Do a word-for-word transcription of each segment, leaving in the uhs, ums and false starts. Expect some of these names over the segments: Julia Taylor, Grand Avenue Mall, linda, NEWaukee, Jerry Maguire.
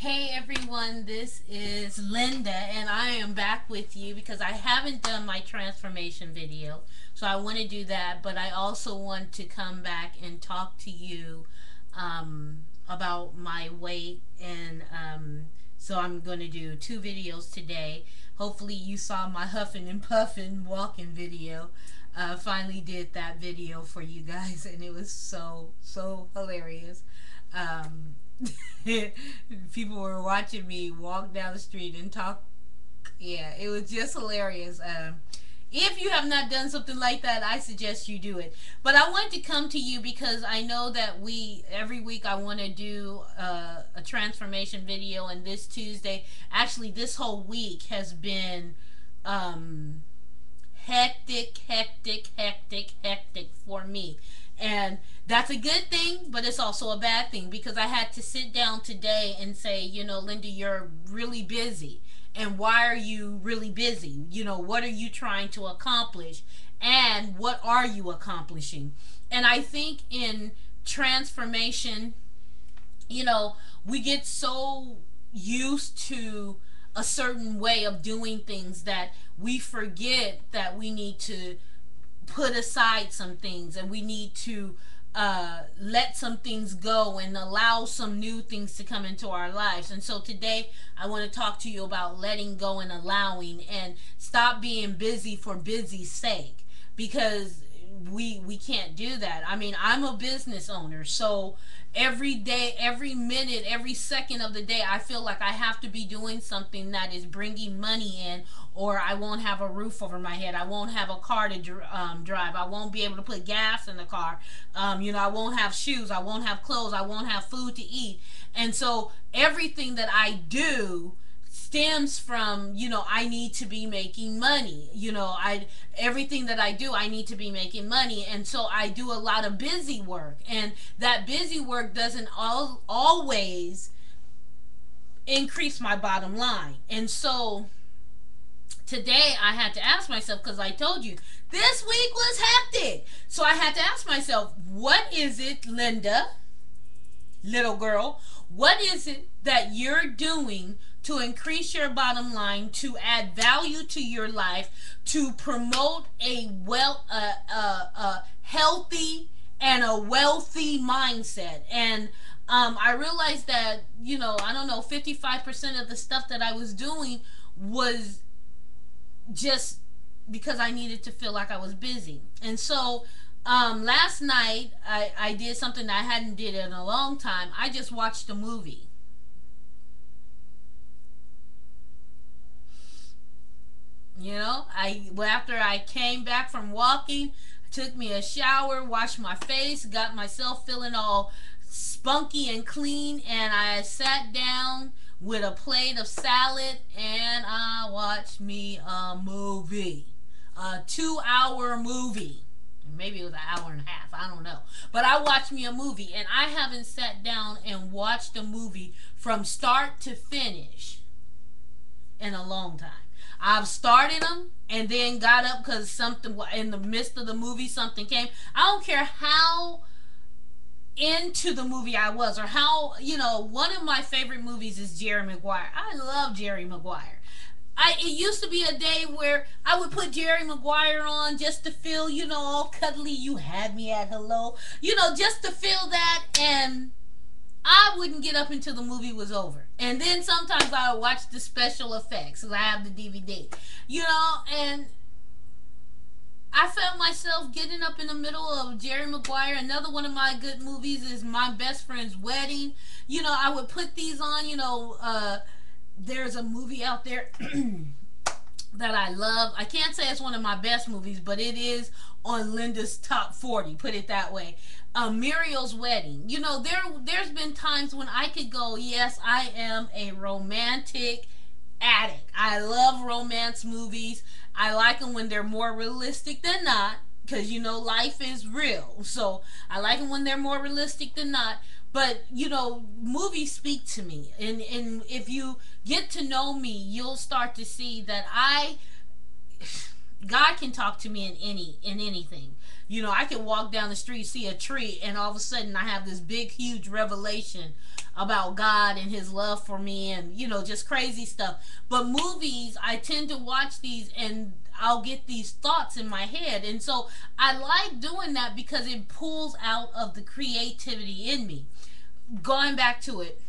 Hey everyone, this is Linda and I am back with you because I haven't done my transformation video, so I want to do that, but I also want to come back and talk to you um, about my weight, and um, so I'm going to do two videos today. Hopefully you saw my huffing and puffing walking video. Uh, finally did that video for you guys and it was so, so hilarious. Um, people were watching me walk down the street and talk. Yeah, it was just hilarious. Um, if you have not done something like that, I suggest you do it. But I wanted to come to you because I know that we, every week I want to do uh, a transformation video, and this Tuesday, actually this whole week has been um, hectic, hectic, hectic, hectic for me. And that's a good thing, but it's also a bad thing, because I had to sit down today and say, you know, Linda, you're really busy. And why are you really busy? You know, what are you trying to accomplish? And what are you accomplishing? And I think in transformation, you know, we get so used to a certain way of doing things that we forget that we need to put aside some things, and we need to uh, let some things go and allow some new things to come into our lives. And so today I want to talk to you about letting go and allowing, and stop being busy for busy's sake, because we we can't do that. I mean, I'm a business owner, so every day, every minute, every second of the day, I feel like I have to be doing something that is bringing money in, or I won't have a roof over my head, I won't have a car to um, drive, I won't be able to put gas in the car, um, you know, I won't have shoes, I won't have clothes, I won't have food to eat. And so everything that I do stems from, you know, I need to be making money. You know, I everything that I do, I need to be making money. And so I do a lot of busy work, and that busy work doesn't all, always increase my bottom line. And so today I had to ask myself, because I told you this week was hectic, so I had to ask myself, what is it, Linda, little girl, what is it that you're doing to increase your bottom line, to add value to your life, to promote a well, uh, uh, uh, healthy and a wealthy mindset? And um, I realized that, you know, I don't know, fifty-five percent of the stuff that I was doing was just because I needed to feel like I was busy. And so um, last night I, I did something I hadn't did in a long time. I just watched a movie. You know, I well, after I came back from walking, took me a shower, washed my face, got myself feeling all spunky and clean, and I sat down with a plate of salad and I watched me a movie, a two-hour movie. Maybe it was an hour and a half, I don't know. But I watched me a movie, and I haven't sat down and watched a movie from start to finish in a long time. I've started them and then got up because something in the midst of the movie, something came. I don't care how into the movie I was, or how, you know, one of my favorite movies is Jerry Maguire. I love Jerry Maguire. I, it used to be a day where I would put Jerry Maguire on just to feel, you know, all cuddly, you had me at hello, you know, just to feel that, and I wouldn't get up until the movie was over. And then sometimes I would watch the special effects, because I have the D V D. You know, and I found myself getting up in the middle of Jerry Maguire. Another one of my good movies is My Best Friend's Wedding. You know, I would put these on, you know, uh, there's a movie out there that I love. I can't say it's one of my best movies, but it is on Linda's top forty, put it that way. Uh, Muriel's Wedding. You know, there, there's been times when I could go, yes, I am a romantic addict. I love romance movies. I like them when they're more realistic than not, because, you know, life is real. So I like them when they're more realistic than not. But, you know, movies speak to me. And, and if you get to know me, you'll start to see that I... God can talk to me in any in anything. You know, I can walk down the street, see a tree, and all of a sudden I have this big, huge revelation about God and his love for me and, you know, just crazy stuff. But movies, I tend to watch these and I'll get these thoughts in my head. And so I like doing that because it pulls out of the creativity in me. Going back to it.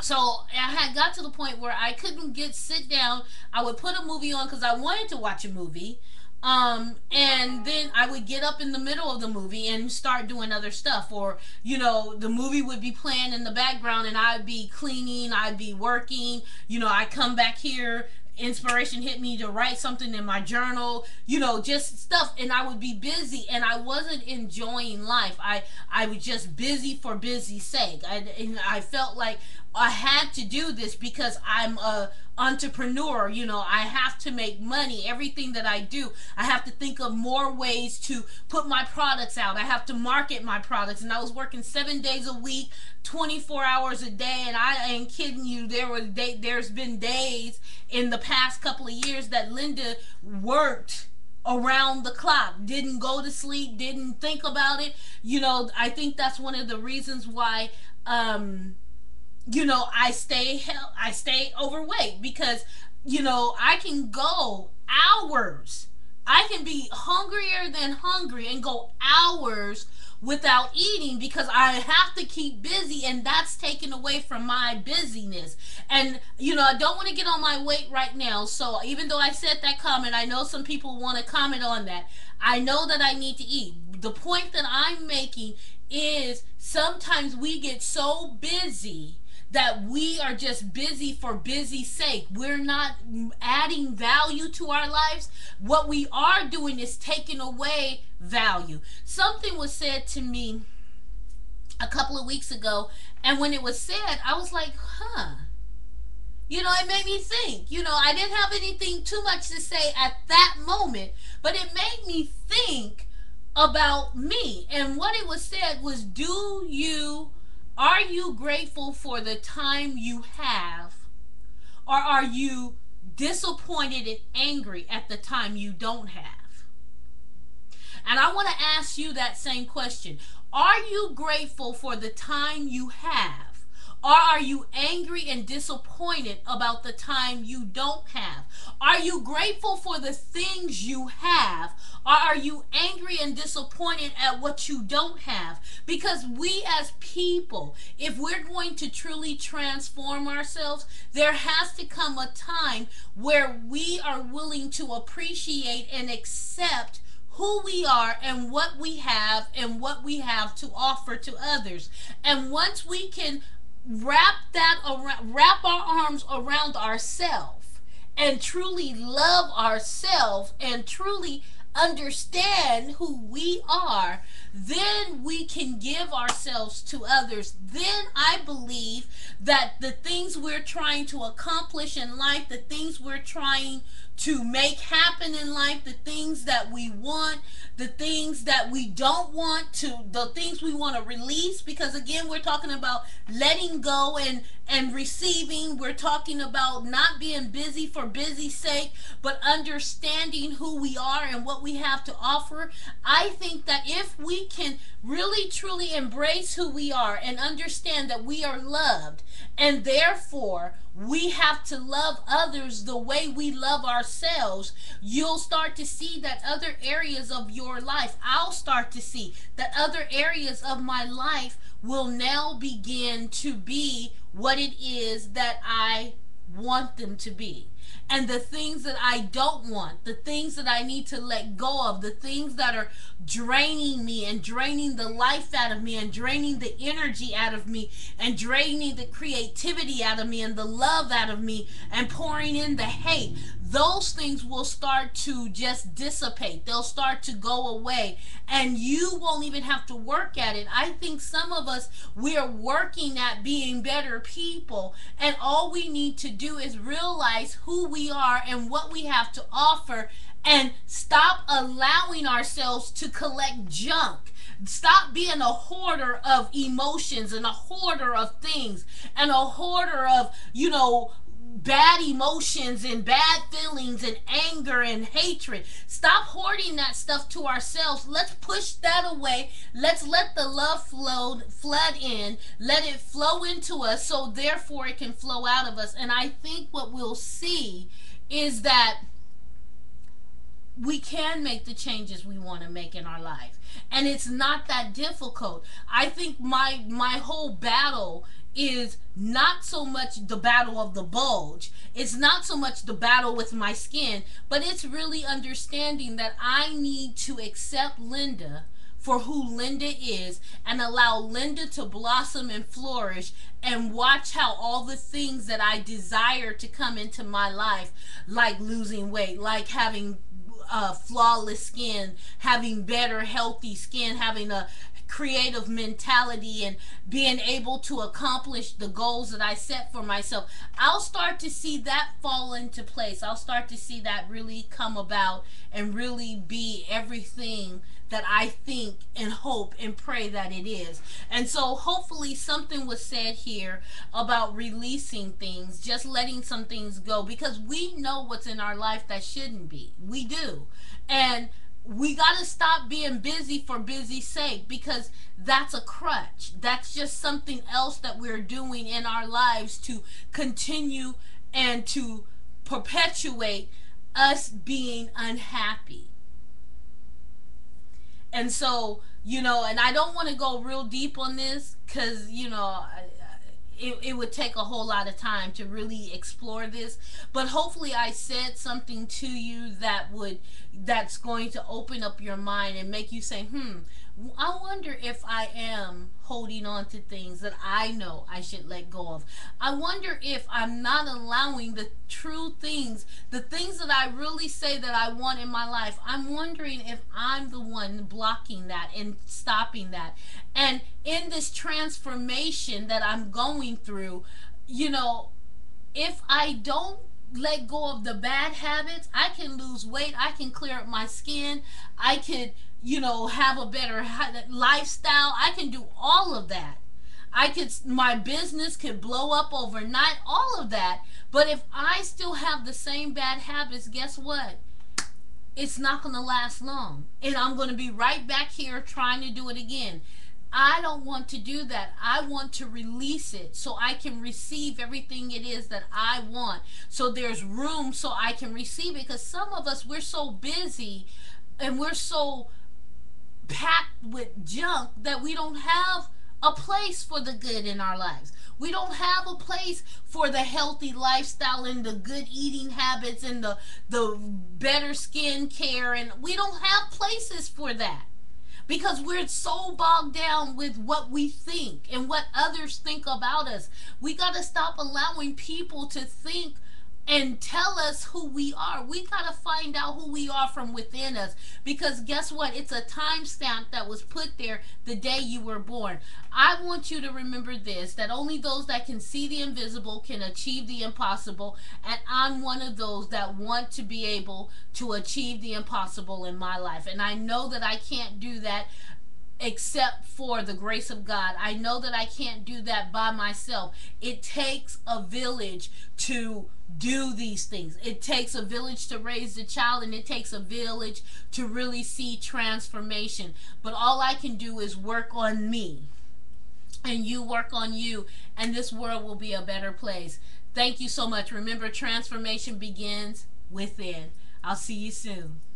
So I had got to the point where I couldn't get sit down. I would put a movie on because I wanted to watch a movie. Um, and then I would get up in the middle of the movie and start doing other stuff, or, you know, the movie would be playing in the background and I'd be cleaning, I'd be working, you know, I come back here, inspiration hit me to write something in my journal, you know, just stuff, and I would be busy and I wasn't enjoying life. I, I was just busy for busy's sake. I, and I felt like I had to do this because I'm a entrepreneur, you know, I have to make money. Everything that I do, I have to think of more ways to put my products out. I have to market my products, and I was working seven days a week, twenty-four hours a day, and I ain't kidding you, there was day, there's been days in the past couple of years that Linda worked around the clock, didn't go to sleep, didn't think about it. You know, I think that's one of the reasons why um you know, I stay I stay overweight, because, you know, I can go hours. I can be hungrier than hungry and go hours without eating because I have to keep busy, and that's taken away from my busyness. And, you know, I don't want to get on my weight right now. So even though I said that comment, I know some people want to comment on that. I know that I need to eat. The point that I'm making is sometimes we get so busy that we are just busy for busy's sake. We're not adding value to our lives. What we are doing is taking away value. Something was said to me a couple of weeks ago, and when it was said, I was like, huh. You know, it made me think. You know, I didn't have anything too much to say at that moment, but it made me think about me. And what it was said was, do you Are you grateful for the time you have, or are you disappointed and angry at the time you don't have? And I want to ask you that same question. Are you grateful for the time you have, or are you angry and disappointed about the time you don't have? Are you grateful for the things you have, or are you angry and disappointed at what you don't have? Because we as people, if we're going to truly transform ourselves, there has to come a time where we are willing to appreciate and accept who we are and what we have and what we have to offer to others. And once we can wrap that around, wrap our arms around ourselves and truly love ourselves and truly understand who we are, then we can give ourselves to others. Then I believe that the things we're trying to accomplish in life, the things we're trying to make happen in life, the things that we want, the things that we don't want to, the things we want to release, because again, we're talking about letting go and, and receiving. We're talking about not being busy for busy's sake, but understanding who we are and what we have to offer. I think that if we can really truly embrace who we are and understand that we are loved, and therefore we have to love others the way we love ourselves, you'll start to see that other areas of your life, I'll start to see that other areas of my life will now begin to be what it is that I want them to be. And the things that I don't want, the things that I need to let go of, the things that are draining me and draining the life out of me and draining the energy out of me and draining the creativity out of me and the love out of me and pouring in the hate, those things will start to just dissipate. They'll start to go away, and you won't even have to work at it. I think some of us, we're working at being better people, and all we need to do is realize who we are and what we have to offer, and stop allowing ourselves to collect junk. Stop being a hoarder of emotions and a hoarder of things and a hoarder of, you know, bad emotions and bad feelings and anger and hatred. Stop hoarding that stuff to ourselves. Let's push that away. Let's let the love flow, flood in. Let it flow into us so therefore it can flow out of us. And I think what we'll see is that we can make the changes we want to make in our life. And it's not that difficult. I think my my whole battle is not so much the battle of the bulge. It's not so much the battle with my skin, but it's really understanding that I need to accept Linda for who Linda is and allow Linda to blossom and flourish, and watch how all the things that I desire to come into my life, like losing weight, like having Uh, flawless skin, having better healthy skin, having a creative mentality, and being able to accomplish the goals that I set for myself, I'll start to see that fall into place. I'll start to see that really come about and really be everything that I think and hope and pray that it is. And so hopefully something was said here about releasing things, just letting some things go, because we know what's in our life that shouldn't be. We do. And we got to stop being busy for busy's sake, because that's a crutch. That's just something else that we're doing in our lives to continue and to perpetuate us being unhappy. And so, you know, and I don't want to go real deep on this, because, you know, it, it would take a whole lot of time to really explore this. But hopefully I said something to you that would, that's going to open up your mind and make you say, hmm, I wonder if I am holding on to things that I know I should let go of. I wonder if I'm not allowing the true things, the things that I really say that I want in my life. I'm wondering if I'm the one blocking that and stopping that. And in this transformation that I'm going through, you know, if I don't let go of the bad habits, I can lose weight, I can clear up my skin, I could, you know, have a better lifestyle, I can do all of that. I could, my business could blow up overnight, all of that. But if I still have the same bad habits, guess what? It's not going to last long, and I'm going to be right back here trying to do it again. I don't want to do that. I want to release it so I can receive everything it is that I want. So there's room so I can receive it, because some of us, we're so busy and we're so packed with junk that we don't have a place for the good in our lives. We don't have a place for the healthy lifestyle and the good eating habits and the, the better skin care. And we don't have places for that, because we're so bogged down with what we think and what others think about us. We got to stop allowing people to think and tell us who we are. We got to find out who we are from within us, because guess what? It's a timestamp that was put there the day you were born. I want you to remember this, that only those that can see the invisible can achieve the impossible, and I'm one of those that want to be able to achieve the impossible in my life. And I know that I can't do that except for the grace of God. I know that I can't do that by myself. It takes a village to do these things. It takes a village to raise the child, and it takes a village to really see transformation. But all I can do is work on me, and you work on you, and this world will be a better place. Thank you so much. Remember, transformation begins within. I'll see you soon.